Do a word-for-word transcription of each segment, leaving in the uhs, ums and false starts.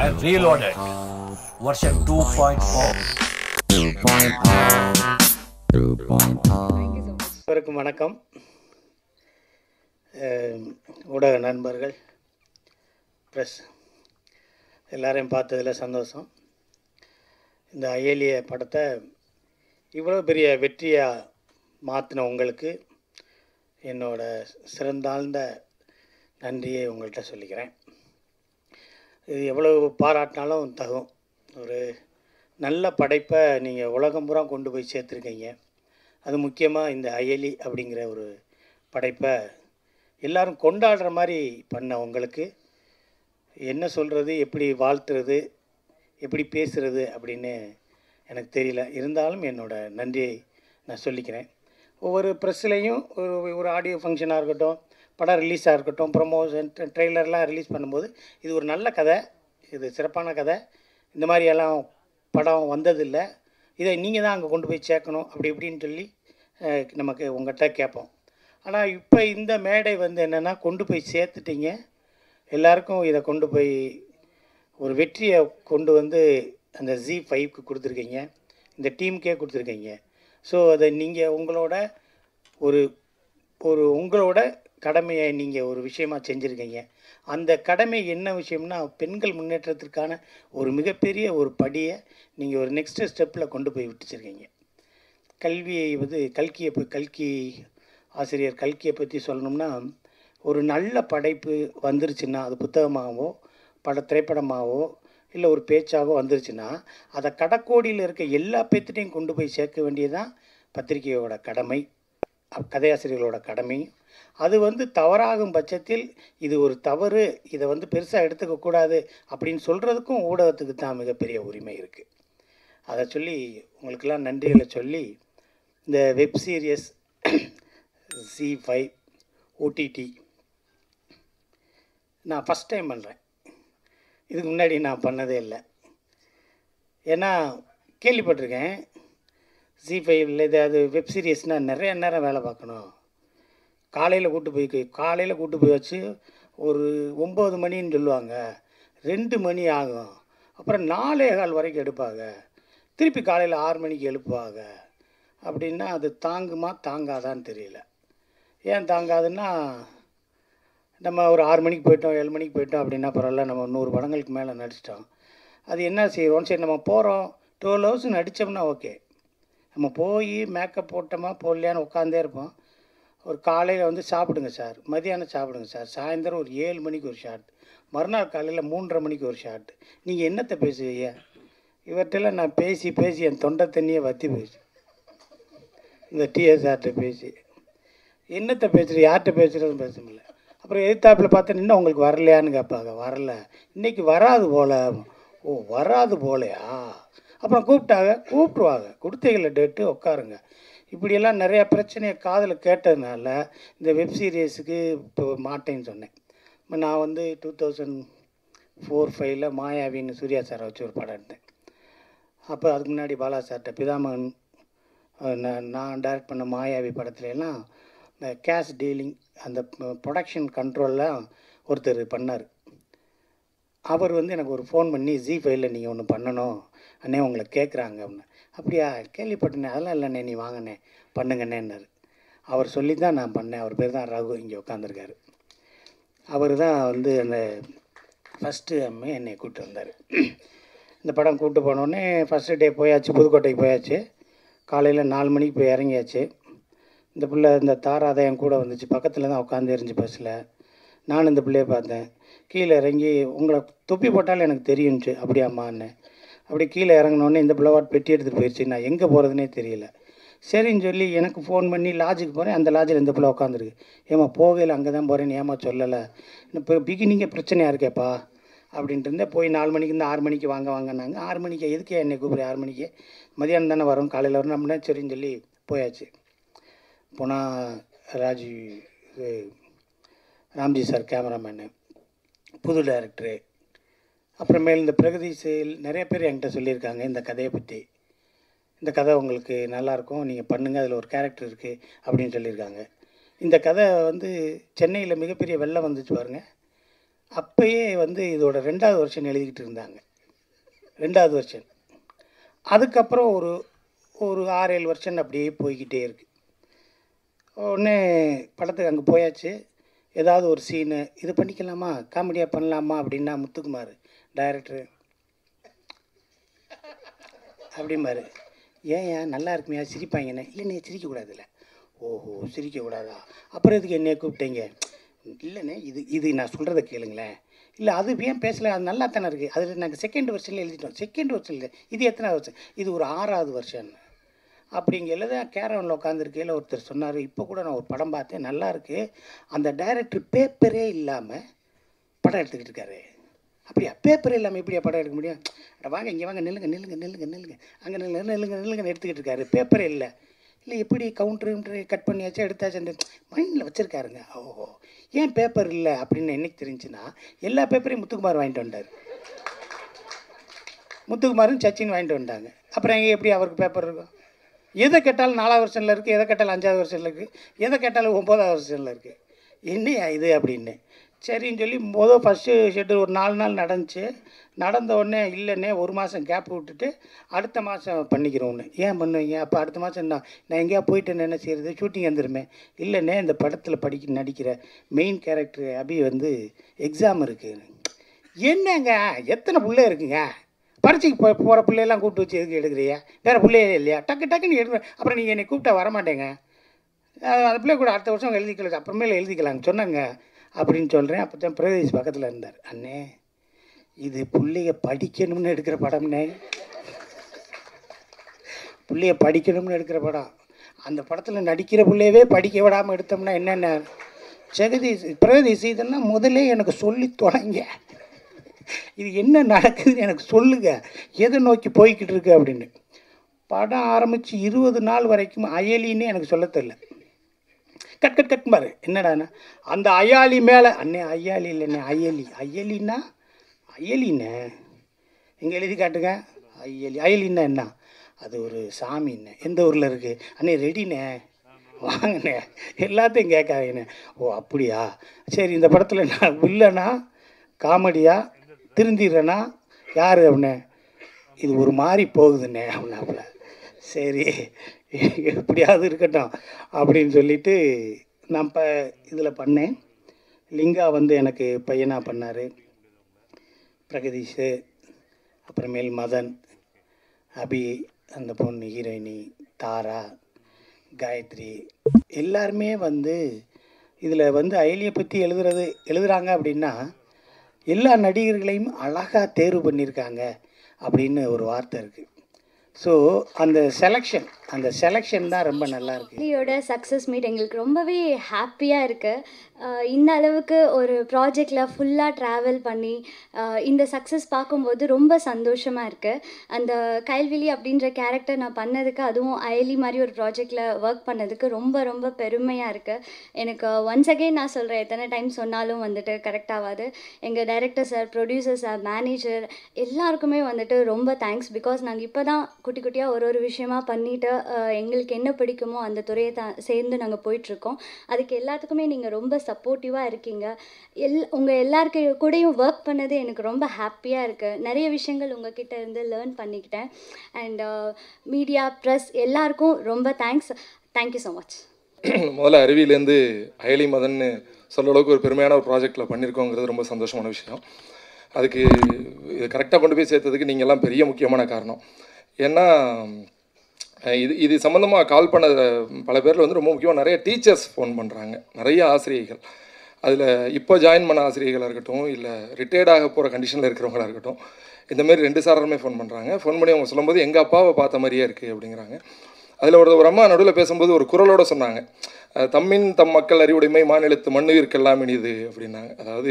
I reloaded. Worship two point oh. வணக்கம் வணக்கம் ஊடக நண்பர்கள் ப்ரெஸ் எல்லாரையும் பார்த்ததில் சந்தோஷம். இந்த அயலிய படத்தை இவ்வளோ பெரிய வெற்றியாக மாற்றின உங்களுக்கு என்னோட சிறந்தாழ்ந்த நன்றியை உங்கள்கிட்ட சொல்லிக்கிறேன். இது எவ்வளோ பாராட்டினாலும் தகும். ஒரு நல்ல படைப்பை நீங்கள் உலகம் பூரா கொண்டு போய் சேர்த்துருக்கீங்க. அது முக்கியமாக இந்த அயலி அப்படிங்கிற ஒரு படைப்பை எல்லோரும் கொண்டாடுற மாதிரி பண்ண உங்களுக்கு என்ன சொல்கிறது, எப்படி வாழ்த்துறது, எப்படி பேசுகிறது அப்படின்னு எனக்கு தெரியல. இருந்தாலும் என்னோடய நன்றியை நான் சொல்லிக்கிறேன். ஒவ்வொரு ப்ரெஸ்லேயும் ஒரு ஒரு ஆடியோ ஃபங்க்ஷனாக இருக்கட்டும், படம் ரிலீஸாக இருக்கட்டும், ப்ரமோஷன் ட்ரெய்லர்லாம் ரிலீஸ் பண்ணும்போது இது ஒரு நல்ல கதை, இது சிறப்பான கதை, இந்த மாதிரியெல்லாம் படம் வந்ததில்லை, இதை நீங்கள் தான் அங்கே கொண்டு போய் சேர்க்கணும் அப்படி இப்படின்னு சொல்லி நமக்கு உங்கள்கிட்ட கேட்போம். ஆனால் இப்போ இந்த மேடை வந்து என்னென்னா கொண்டு போய் சேர்த்துட்டிங்க. எல்லாருக்கும் இதை கொண்டு போய் ஒரு வெற்றியை கொண்டு வந்து அந்த ஜீ ஃபைவ்க்கு கொடுத்துருக்கீங்க, இந்த டீமுக்கே கொடுத்துருக்கீங்க. ஸோ அதை நீங்கள் உங்களோட ஒரு ஒரு உங்களோட கடமையை நீங்கள் ஒரு விஷயமாக செஞ்சுருக்கீங்க. அந்த கடமை என்ன விஷயம்னா பெண்கள் முன்னேற்றத்திற்கான ஒரு மிகப்பெரிய ஒரு படியை நீங்கள் ஒரு நெக்ஸ்ட் ஸ்டெப்பில் கொண்டு போய் விட்டுச்சிருக்கீங்க. கல்வியை வந்து கல்கியை போய் கல்கி ஆசிரியர் கல்கியை பற்றி சொல்லணும்னா, ஒரு நல்ல படைப்பு வந்துருச்சுன்னா அது புத்தகமாகவோ பட திரைப்படமாகவோ இல்லை ஒரு பேச்சாகவோ வந்துருச்சுன்னா அதை கடக்கோடியில் இருக்க எல்லா பேர்த்திட்டையும் கொண்டு போய் சேர்க்க வேண்டியதுதான் பத்திரிகையோட கடமை, கதையாசிரியர்களோட கடமை. அது வந்து தவறாகும் பட்சத்தில் இது ஒரு தவறு, இதை வந்து பெருசாக எடுத்துக்கக்கூடாது அப்படின்னு சொல்கிறதுக்கும் ஊடகத்துக்கு தான் மிகப்பெரிய உரிமை இருக்குது. அதை சொல்லி உங்களுக்கெல்லாம் நன்றிகளை சொல்லி இந்த வெப்சீரியஸ் ஜீ ஃபைவ் ஓடிடி நான் ஃபஸ்ட் டைம் பண்ணுறேன். இதுக்கு முன்னாடி நான் பண்ணதே இல்லை. ஏன்னா கேள்விப்பட்டிருக்கேன் ஜீ ஃபைவ்ல இது அது வெப்சீரியஸ்னால் நிறைய நேரம் வேலை பார்க்கணும். காலையில் கூட்டு போய் காலையில் கூட்டு போய் வச்சு ஒரு ஒம்பது மணின்னு சொல்லுவாங்க, ரெண்டு மணி ஆகும், அப்புறம் நாலே கால் வரைக்கும் எடுப்பாங்க, திருப்பி காலையில் ஆறு மணிக்கு எழுப்புவாங்க. அப்படின்னா அது தாங்குமா தாங்காதான்னு தெரியல. ஏன் தாங்காதுன்னா நம்ம ஒரு ஆறு மணிக்கு போயிட்டோம் ஏழு மணிக்கு போயிட்டோம் அப்படின்னா பரவாயில்ல, நம்ம நூறு படங்களுக்கு மேலே நடிச்சிட்டோம். அது என்ன செய்கிறோம், சரி நம்ம போகிறோம் டுவெல் ஹவர்ஸ் நடித்தோம்னா ஓகே, நம்ம போய் மேக்கப் போட்டோமா போடலையான்னு உட்காந்தே இருப்போம். ஒரு காலையில் வந்து சாப்பிடுங்க சார், மதியானம் சாப்பிடுங்க சார், சாயந்தரம் ஒரு ஏழு மணிக்கு ஒரு ஷாட், மறுநாள் காலையில் மூன்றரை மணிக்கு ஒரு ஷாட். நீங்கள் என்னத்தை பேசுவீங்க? இவர்கிட்டலாம் நான் பேசி பேசி என் தொண்டை தண்ணியே வற்றி போயிடுச்சு. இந்த டிஎஸ்ஆர்கிட்ட பேசி என்னத்தை பேசுகிறேன், யார்கிட்ட பேசுகிறதுன்னு பேச முடியல. அப்புறம் எதிர்த்தாப்பில் பார்த்தேன், இன்னும் உங்களுக்கு வரலையான்னு கேட்பாங்க. வரல, இன்றைக்கி வராது போல். ஓ வராது போலையா? அப்புறம் கூப்பிட்டாங்க, கூப்பிடுவாங்க, கொடுத்தீங்கள டேட்டு உட்காருங்க. இப்படியெல்லாம் நிறையா பிரச்சனையை காதில் கேட்டதுனால இந்த வெப்சீரியஸுக்கு இப்போ மாட்டேன்னு சொன்னேன். நான் வந்து டூ தௌசண்ட் ஃபோர் ஃபைவ்ல மாயாவின்னு சூர்யா சாரை வச்சு ஒரு படம் எடுத்தேன். அப்போ அதுக்கு முன்னாடி பாலா சார்கிட்ட பிதாமகன் நான் டைரக்ட் பண்ண மாயாவி படத்துலலாம் இந்த கேஷ் டீலிங் அந்த ப்ரொடக்ஷன் கண்ட்ரோல்லாம் ஒருத்தர் பண்ணார். அவர் வந்து எனக்கு ஒரு ஃபோன் பண்ணி ஜீ ஃபைவ்ல நீங்கள் ஒன்று பண்ணணும் அண்ணே, உங்களை கேட்குறாங்க அப்படின்னு. அப்படியா, கேள்விப்பட்டனே, அதெல்லாம் இல்லைண்ணே, நீ வாங்கண்ணே பண்ணுங்கண்ணேன்னாரு. அவர் சொல்லி தான் நான் பண்ணேன். அவர் பேர் தான் ரகு, இங்கே உட்காந்துருக்காரு. அவர் தான் வந்து அந்த ஃபஸ்ட்டு அம்மே என்னை கூப்பிட்டு வந்தார். இந்த படம் கூப்பிட்டு போனோடனே ஃபஸ்ட்டு டே போயாச்சு, புதுக்கோட்டைக்கு போயாச்சு. காலையில் நாலு மணிக்கு போய் இறங்கியாச்சு. இந்த பிள்ளை இந்த தாராதயம் கூட வந்துச்சு, பக்கத்தில் தான் உட்காந்து இருந்துச்சு பஸ்ஸில். நானும் இந்த பிள்ளையை பார்த்தேன். கீழே இறங்கி உங்களை தொப்பி போட்டாலும் எனக்கு தெரியும்ச்சு. அப்படியாம்மான்னு அப்படி கீழே இறங்கினோடனே இந்த பிள்ளைவாட் பெட்டி எடுத்துகிட்டு போயிடுச்சு. நான் எங்கே போகிறதுனே தெரியல. சரின்னு சொல்லி எனக்கு ஃபோன் பண்ணி லாட்ஜுக்கு போகிறேன். அந்த லாட்ஜில் இந்த பிள்ளை உட்காந்துருக்கு. ஏமா போகையில் அங்கே தான் போகிறேன்னு ஏமா சொல்லலை? இப்போ பிகினிங்கே பிரச்சனையாக இருக்கேப்பா அப்படின்ட்டு இருந்தேன். போய் நாலு மணிக்கு இருந்தால் ஆறு மணிக்கு வாங்க வாங்கினாங்க. ஆறு மணிக்கு எதுக்கே என்னை கூப்பிடு, ஆறு மணிக்கு மதியானம் தானே வரும், காலையில் வரணும் அப்படின்னா சரின்னு சொல்லி போயாச்சு. போனால் ராஜி ராம்ஜி சார் கேமராமேனு, புது டைரக்டரு, அப்புறமேல் இந்த பிரகதி செயல் நிறைய பேர் என்கிட்ட சொல்லியிருக்காங்க இந்த கதையை பற்றி. இந்த கதை உங்களுக்கு நல்லாயிருக்கும், நீங்கள் பண்ணுங்கள், அதில் ஒரு கேரக்டர் இருக்குது அப்படின்னு சொல்லியிருக்காங்க. இந்த கதை வந்து சென்னையில் மிகப்பெரிய வெள்ளம் வந்துச்சு பாருங்க. அப்போயே வந்து இதோட ரெண்டாவது வருஷன் எழுதிக்கிட்டு இருந்தாங்க. ரெண்டாவது வருஷன் அதுக்கப்புறம் ஒரு ஒரு ஆறு ஏழு வருஷன் அப்படியே போய்கிட்டே இருக்குது. ஒன்று படத்துக்கு அங்கே போயாச்சு, ஏதாவது ஒரு சீனு இது பண்ணிக்கலாமா, காமெடியாக பண்ணலாமா அப்படின்னா முத்துக்குமார் டைரக்டரு அப்படிம்பாரு. ஏன் ஏன் நல்லா இருக்குமையா சிரிப்பாங்கண்ணே. இல்லைண்ணே சிரிக்கக்கூடாதுல்ல. ஓஹோ சிரிக்கக்கூடாதா, அப்புறம் இதுக்கு என்னையை கூப்பிட்டீங்க. இல்லைண்ணே இது இது நான் சொல்கிறத கேளுங்களேன். இல்லை அது ஏன் பேசல, அது நல்லா தானே இருக்குது. அதில் நாங்கள் செகண்ட் வருஷனில் எழுதிட்டோம். செகண்ட் வருஷம் இல்லை, இது எத்தனாவது வருஷம், இது ஒரு ஆறாவது வருஷம் அப்படிங்கையில் தான் கேரவனில் உட்காந்துருக்கையில் ஒருத்தர் சொன்னார், இப்போ கூட நான் ஒரு படம் பார்த்தேன் நல்லாயிருக்கு, அந்த டைரக்டர் பேப்பரே இல்லாமல் படம் எடுத்துக்கிட்டு இருக்காரு. அப்படியா, பேப்பரே இல்லாமல் எப்படியா படம் எடுக்க முடியும். வாங்க இங்கே வாங்க, நில்லுங்க நில்லுங்க நில்லுங்க நில்லுங்க அங்கே நில்லு நில்லுங்க நில்லுங்க எடுத்துக்கிட்டு இருக்காரு, பேப்பரே இல்லை. இல்லை எப்படி கவுண்டரு கட் பண்ணியாச்சும் எடுத்தாச்சும் அந்த மைண்டில் வச்சுருக்காருங்க. ஓஹோ ஏன் பேப்பர் இல்லை அப்படின்னு என்னைக்கு தெரிஞ்சுன்னா, எல்லா பேப்பரையும் முத்துக்குமார் வாங்கிட்டு வந்தார். முத்துக்குமாரும் சச்சின் வாங்கிட்டு வந்தாங்க. அப்புறம் எங்கே எப்படி அவருக்கு பேப்பர் இருக்கும். எதை கேட்டாலும் நாலாவது வருஷனில் இருக்குது, எதை கேட்டாலும் அஞ்சாவது வருஷனில் இருக்குது, எதை கேட்டாலும் ஒம்பதாவது வருஷனில் இருக்குது. என்னையா இது அப்படின்னு சரின்னு சொல்லி மொதல் ஃபஸ்ட்டு ஷெட்யூல் ஒரு நாலு நாள் நடந்துச்சு. நடந்த உடனே இல்லைன்னே ஒரு மாதம் கேப் விட்டுட்டு அடுத்த மாதம் பண்ணிக்கிறோன்னு. ஏன் பண்ணுவீங்க, அப்போ அடுத்த மாதம் என்ன, நான் எங்கேயா போயிட்டேன்னு என்ன செய்கிறது, ஷூட்டிங் வந்துடுமே. இல்லைன்னே இந்த படத்தில் படிக்க நடிக்கிற மெயின் கேரக்டர் அபி வந்து எக்ஸாம் இருக்குது. என்னங்க எத்தனை பிள்ளை இருக்குங்க, பரீட்சைக்கு போ போகிற பிள்ளையெல்லாம் கூப்பிட்டு வச்சு எதுக்கு எடுக்கிறியா, வேறு பிள்ளையே இல்லையா, டக்கு டக்குன்னு எடுக்கிற. அப்புறம் நீங்கள் என்னை கூப்பிட்டா வரமாட்டேங்க, அந்த பிள்ளை கூட அடுத்த வருஷம் எழுதிக்கலாம் அப்புறமேல எழுதிக்கலாங்க சொன்னாங்க அப்படின்னு சொல்கிறேன். அப்போ தான் பிரதேஷ் பக்கத்தில் இருந்தார். அண்ணே இது பிள்ளைய படிக்கணும்னு எடுக்கிற படம்னே, பிள்ளைய படிக்கணும்னு எடுக்கிற படம். அந்த படத்தில் நடிக்கிற பிள்ளையவே படிக்க விடாமல் எடுத்தோம்னா என்னென்ன. ஜெகதீஷ் பிரதேஷ் இதெல்லாம் முதலே எனக்கு சொல்லி தொடங்க, இது என்ன நடக்குதுன்னு எனக்கு சொல்லுங்கள், எதை நோக்கி போய்கிட்டு இருக்கு அப்படின்னு. படம் ஆரம்பித்து இருபது நாள் வரைக்கும் அயலின்னு எனக்கு சொல்ல தெரியல. கட் கட் கட் பாரு என்னடாண்ணா அந்த அயாலி மேலே. அண்ணே அயாலி இல்லைண்ணே அயலி. அயலின்னா அயலிண்ணே இங்கே எழுதி காட்டுங்க. அயலி அயலின்னா என்ன, அது ஒரு சாமிண்ணே. எந்த ஊரில் இருக்குது. அண்ணே ரெடிண்ணே வாங்கண்ணே எல்லாத்தையும் கேட்காதண்ணே. ஓ அப்படியா சரி. இந்த படத்தில் நான் இல்லைன்னா காமெடியாக திருந்திடுறேன்னா யார் அப்படின்னே. இது ஒரு மாதிரி போகுதுண்ணே அப்படின்னாப்புல. சரி எப்படியாவது இருக்கட்டும் அப்படின்னு சொல்லிட்டு நான் இப்போ இதில் பண்ணேன். லிங்கா வந்து எனக்கு பையனாக பண்ணார், பிரகதீஷு, அப்புறமேல் மதன், அபி, அந்த பொண்ணு ஹீரோயினி தாரா, காயத்ரி எல்லாருமே வந்து இதில் வந்து அயலியை பற்றி எழுதுறது எழுதுகிறாங்க அப்படின்னா எல்லா நடிகர்களையும் அழகாக தேர்வு பண்ணியிருக்காங்க அப்படின்னு ஒரு வார்த்தை இருக்குது. ஸோ அந்த செலெக்ஷன் அந்த செலெக்ஷன் தான் ரொம்ப நல்லா இருக்குது. அயலியோட சக்ஸஸ் மீட் எங்களுக்கு ரொம்பவே ஹாப்பியாக இருக்குது. இந்த அளவுக்கு ஒரு ப்ராஜெக்டில் ஃபுல்லாக ட்ராவல் பண்ணி இந்த சக்ஸஸ் பார்க்கும்போது ரொம்ப சந்தோஷமாக இருக்குது. அந்த கைல்விழி அப்படின்ற கேரக்டர் நான் பண்ணதுக்கு, அதுவும் அயலி மாதிரி ஒரு ப்ராஜெக்டில் ஒர்க் பண்ணதுக்கு ரொம்ப ரொம்ப பெருமையாக இருக்குது எனக்கு. ஒன்ஸ் அகெயின் நான் சொல்கிறேன், எத்தனை டைம் சொன்னாலும் வந்துட்டு கரெக்டாகாது. எங்கள் director sir, producer sir, manager எல்லாருக்குமே வந்துட்டு ரொம்ப தேங்க்ஸ். பிகாஸ் நாங்கள் இப்போ தான் குட்டி குட்டியாக ஒரு ஒரு விஷயமாக பண்ணிவிட்டு எங்களுக்கு என்ன பிடிக்குமோ அந்த துறையை த சேர்ந்து நாங்கள் போயிட்டுருக்கோம். அதுக்கு எல்லாத்துக்குமே நீங்கள் ரொம்ப சப்போர்ட்டிவாக இருக்கீங்க. எல் உங்கள் எல்லாருக்கு கூடயும் ஒர்க் பண்ணது எனக்கு ரொம்ப ஹாப்பியாக இருக்குது. நிறைய விஷயங்கள் உங்கள் கிட்டே இருந்து லேர்ன் பண்ணிக்கிட்டேன். அண்ட் மீடியா ப்ரெஸ் எல்லாருக்கும் ரொம்ப தேங்க்ஸ். Thank you so much. முதல்ல அருவியிலேருந்து அயலி மதன்னு சொல்ல அளவுக்கு ஒரு பெருமையான ஒரு ப்ராஜெக்டில் பண்ணியிருக்கோங்கிறது ரொம்ப சந்தோஷமான விஷயம். அதுக்கு இது கரெக்டாக கொண்டு போய் சேர்த்ததுக்கு நீங்கள் எல்லாம் பெரிய முக்கியமான காரணம். ஏன்னா இது இது சம்மந்தமாக கால் பண்ண பல பேரில் வந்து ரொம்ப முக்கியமாக நிறைய டீச்சர்ஸ் ஃபோன் பண்ணுறாங்க, நிறைய ஆசிரியர்கள். அதில் இப்போ ஜாயின் பண்ண ஆசிரியர்களாக இருக்கட்டும், இல்லை ரிட்டையர்டாக போகிற கண்டிஷனில் இருக்கிறவங்களாக இருக்கட்டும், இந்தமாரி ரெண்டு சாராருமே ஃபோன் பண்ணுறாங்க. ஃபோன் பண்ணி அவங்க சொல்லும்போது எங்கள் அப்பாவை பார்த்த மாதிரியே இருக்குது அப்படிங்கிறாங்க. அதில் ஒரு ஒரு அம்மா நடுவில் பேசும்போது ஒரு குரலோடு சொன்னாங்க, தம்மின் தம் மக்கள் அறிவுடைமை மாநிலத்து மண்ணுயிர்க்கெல்லாம் இனிது அப்படின்னாங்க. அதாவது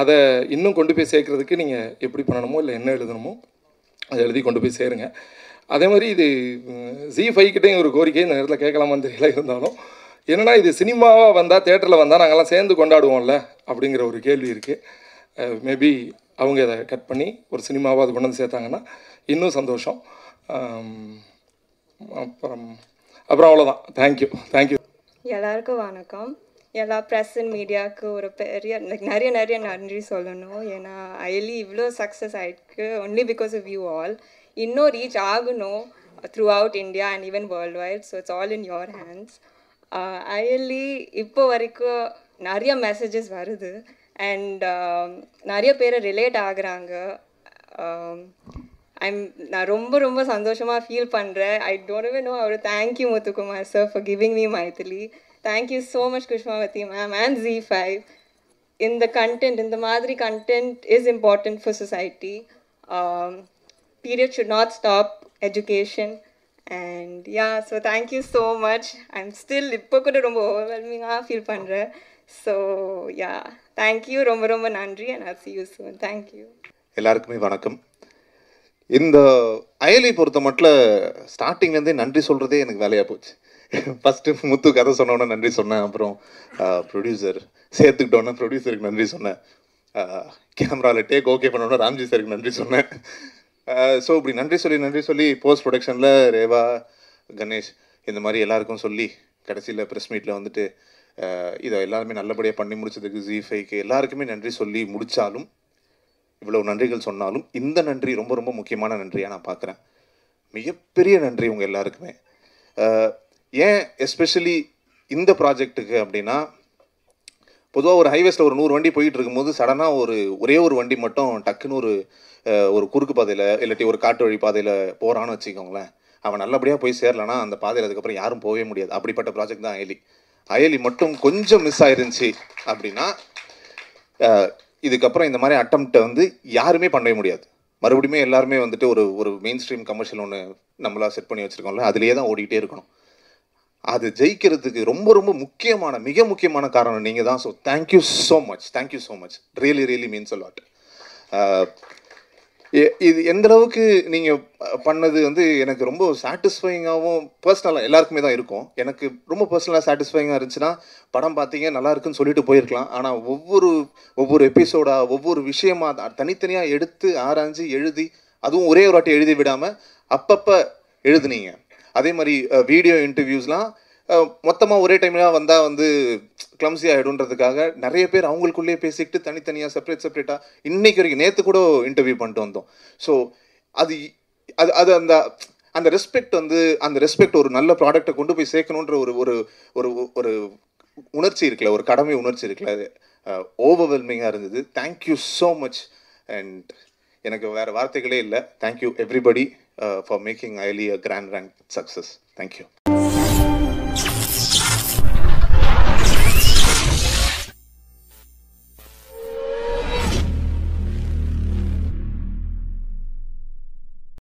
அதை இன்னும் கொண்டு போய் சேர்க்குறதுக்கு நீங்கள் எப்படி பண்ணணுமோ இல்லை என்ன எழுதணுமோ அதை எழுதி கொண்டு போய் சேருங்க. அதே மாதிரி இது ஜீ ஃபைவ் கிட்டேயும் ஒரு கோரிக்கை இந்த நேரத்தில் கேட்கலாமான்னு தெரியல, இருந்தாலும் என்னென்னா இது சினிமாவாக வந்தால் தேட்டரில் வந்தால் நாங்கள்லாம் சேர்ந்து கொண்டாடுவோம்ல அப்படிங்கிற ஒரு கேள்வி இருக்குது. மேபி அவங்க அதை கட் பண்ணி ஒரு சினிமாவாக அது கொண்டு வந்து சேர்த்தாங்கன்னா இன்னும் சந்தோஷம். அப்புறம் அப்புறம் அவ்வளோதான். Thank you thank you. எல்லாருக்கும் வணக்கம். எல்லா ப்ரெஸ் அண்ட் மீடியாவுக்கு ஒரு பெரிய நிறைய நிறைய நன்றி சொல்லணும். ஏன்னா ஐலி இவ்வளோ சக்ஸஸ் ஆகிருக்கு only because of you all. இன்னும் ரீச் ஆகணும் throughout India and even worldwide. So it's all in your hands. Ayali இப்போ வரைக்கும் நிறைய மெசேஜஸ் வருது அண்ட் நிறைய பேர் ரிலேட் ஆகுறாங்க. ஐம் நான் ரொம்ப ரொம்ப சந்தோஷமாக ஃபீல் பண்ணுறேன். I don't even know how. Thank you Muthukumar sir for giving me Maithili. Thank you so much Kushmavathi ma'am and Zee five. இந்த கண்டென்ட் இந்த மாதிரி content is important for society. Period should not stop education and yeah. So thank you so much. I'm still இப்போ கூட ரொம்ப ஓவர்வெல்மிங்காக feel பண்ணுறேன். So yeah thank you, ரொம்ப ரொம்ப நன்றி and all. See you soon. Thank you. எல்லாருக்குமே வணக்கம். இந்த அயலி பொறுத்த மட்டும் ஸ்டார்டிங்லேருந்தே நன்றி சொல்கிறதே எனக்கு வேலையாக போச்சு. ஃபஸ்ட்டு முத்து கதை சொன்னோன்னே நன்றி சொன்னேன், அப்புறம் ப்ரொடியூசர் சேர்த்துக்கிட்டோன்னே ப்ரொடியூசருக்கு நன்றி சொன்னேன், கேமராவில் டேக் ஓகே பண்ணோன்னா ராம்ஜி சாருக்கு நன்றி சொன்னேன். ஸோ இப்படி நன்றி சொல்லி நன்றி சொல்லி போஸ்ட் ப்ரொடக்ஷனில் ரேவா, கணேஷ் இந்த மாதிரி எல்லாருக்கும் சொல்லி கடைசியில் ப்ரெஸ் மீட்டில் வந்துட்டு இதை எல்லாருமே நல்லபடியாக பண்ணி முடிச்சதுக்கு ஜீ ஃபைக்கு எல்லாருக்குமே நன்றி சொல்லி முடித்தாலும் இவ்வளவு நன்றிகள் சொன்னாலும் இந்த நன்றி ரொம்ப ரொம்ப முக்கியமான நன்றியாக நான் பார்க்குறேன். மிகப்பெரிய நன்றி உங்கள் எல்லாருக்குமே. ஏன் எஸ்பெஷலி இந்த ப்ராஜெக்டுக்கு அப்படின்னா, பொதுவாக ஒரு ஹைவேஸில் ஒரு நூறு வண்டி போயிட்டு இருக்கும்போது சடனாக ஒரு ஒரே ஒரு வண்டி மட்டும் டக்குன்னு ஒரு ஒரு குறுக்கு பாதையில் இல்லாட்டி ஒரு காட்டு வழி பாதையில் போகிறான்னு வச்சுக்கோங்களேன். அவன் நல்லபடியாக போய் சேரலன்னா அந்த பாதையில் அதுக்கப்புறம் யாரும் போகவே முடியாது. அப்படிப்பட்ட ப்ராஜெக்ட் தான் அயலி. அயலி மட்டும் கொஞ்சம் மிஸ் ஆயிருந்துச்சு அப்படின்னா இதுக்கப்புறம் இந்த மாதிரி அட்டம்ப்டை வந்து யாருமே பண்ணவே முடியாது. மறுபடியுமே எல்லாருமே வந்துட்டு ஒரு ஒரு மெயின் ஸ்ட்ரீம் கமர்ஷியல் ஒன்று நம்மளாக செட் பண்ணி வச்சுருக்கோம்ல, அதுலேயே தான் ஓடிக்கிட்டே இருக்கணும். அது ஜெயிக்கிறதுக்கு ரொம்ப ரொம்ப முக்கியமான மிக முக்கியமான காரணம் நீங்கள் தான். So thank you so much, thank you so much. Really really means a lot. இது எந்தளவுக்கு நீங்கள் பண்ணது வந்து எனக்கு ரொம்ப சாட்டிஸ்ஃபைங்காகவும் பர்சனலாக எல்லாருக்குமே தான் இருக்கும். எனக்கு ரொம்ப பர்சனலாக சாட்டிஸ்ஃபைங்காக இருந்துச்சுன்னா படம் பார்த்தீங்க நல்லா இருக்குன்னு சொல்லிட்டு போயிருக்கலாம். ஆனால் ஒவ்வொரு ஒவ்வொரு எபிசோடாக ஒவ்வொரு விஷயமாக தனித்தனியாக எடுத்து ஆராய்ஞ்சு எழுதி, அதுவும் ஒரே ஒரு வாட்டி எழுதி விடாமல் அப்பப்போ எழுதுனீங்க. அதே மாதிரி வீடியோ இன்டர்வியூஸ்லாம் மொத்தமாக ஒரே டைம்லாம் வந்தால் வந்து கிளம்ஸி ஆகிடுன்றதுக்காக நிறைய பேர் அவங்களுக்குள்ளேயே பேசிக்கிட்டு தனித்தனியாக செப்பரேட் செப்பரேட்டாக இன்றைக்கு வரைக்கும் நேற்று கூட இன்டர்வியூ பண்ணிட்டு வந்தோம். ஸோ அது அது அது அந்த அந்த ரெஸ்பெக்ட் வந்து அந்த ரெஸ்பெக்ட் ஒரு நல்ல ப்ராடக்டை கொண்டு போய் சேர்க்கணுன்ற ஒரு ஒரு ஒரு ஒரு உணர்ச்சி இருக்குல்ல, ஒரு கடமை உணர்ச்சி இருக்குல்ல, அது ஓவர்வெல்மிங்காக இருந்தது. Thank you so much. அண்ட் எனக்கு வேறு வார்த்தைகளே இல்லை. Thank you everybody for making ஐலி a grand rank success. Thank you.